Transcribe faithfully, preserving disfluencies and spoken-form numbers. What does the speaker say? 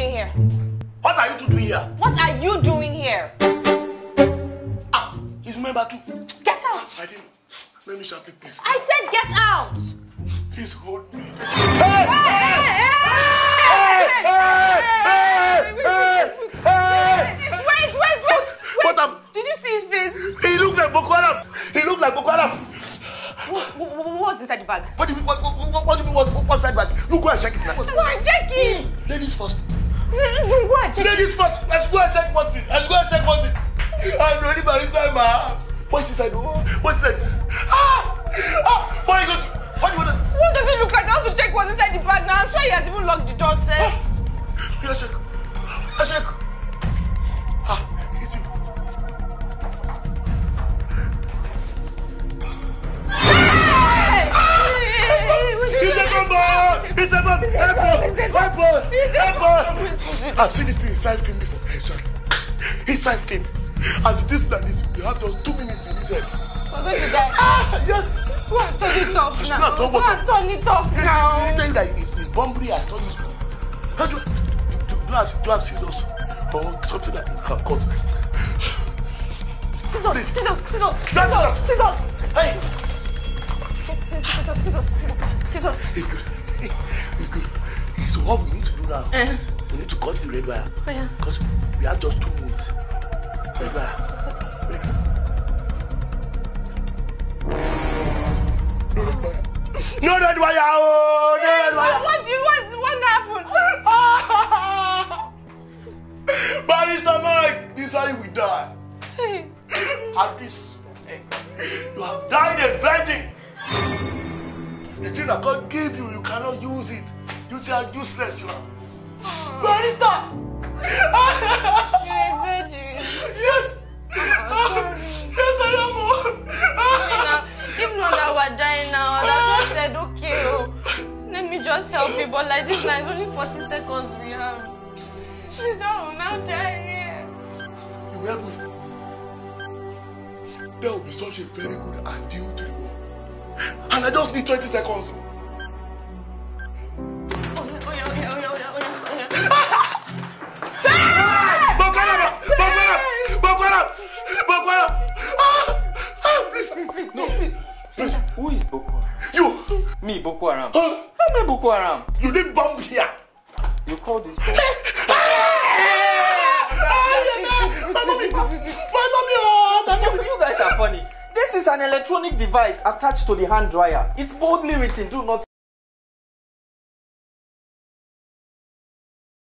doing here? What are you two doing here? What are you doing here? Ah, he's member two. Get out! I didn't. Let me sharply, please. I said get out! Please hold me. Please hold me. Hey! Hey! Hey! Hey! Hey! Hey! Wait, wait, wait! What happened? Did you see his face? He looked like Boko Haram. He looked like Boko Haram. What, what, what was inside the bag? What do you mean? What, what, what do you mean? What was inside the bag? You go and check it now. Go and check it. Ladies first. Go and check it. Ladies first. Let's go and check what's in. Let's go and check what's in. I'm ready by this time, ma. What's inside? What's inside? Ah! Ah! What you got? What, what, what does it look like? I have to check what's inside the bag now. I'm sure he has even locked the door, sir. Ah. Let's check. Let's check. It's a bomb! I've seen this thing inside film before. Sorry. Inside film. As it is like this, you have just two minutes in his head. We're going to die. Ah, yes! Go and turn it off I now. Go and turn it off now. He tell you that his bombery has turned this one. Do you have scissors? Or something that you can cut? Scissors! Scissors! Scissors! Scissors! Scissors! Hey! Scissors! Scissors! Scissors! Scissors! It's good. It's good. So what we need to do now, uh-huh. we need to cut the red wire. Oh, yeah. Because we have just two minutes. Red wire. Red wire. No red wire. No red wire. Oh, no red wire. What do you want? What happened? Barrister Mike, this is how we die. Hey. At this, hey. You have died a virgin. The thing that God gave you, you cannot use it. You see how useless you are. Oh. Where is that? You're a virgin. Yes. Oh, sorry. Yes, I am. Now, even though that we're dying now, that's why I said, okay, oh, let me just help you. But like this now, it's only forty seconds we have. She's not now dying. You help me. That would be such a very good ideal to the world. And I just need twenty seconds. Who is Boko Haram? You! Me, Boko Haram. Huh? I'm a Boko Haram. You didn't bomb here. You call this bomb? My mommy! My mommy! You guys are funny. This is an electronic device attached to the hand dryer. It's boldly written, do not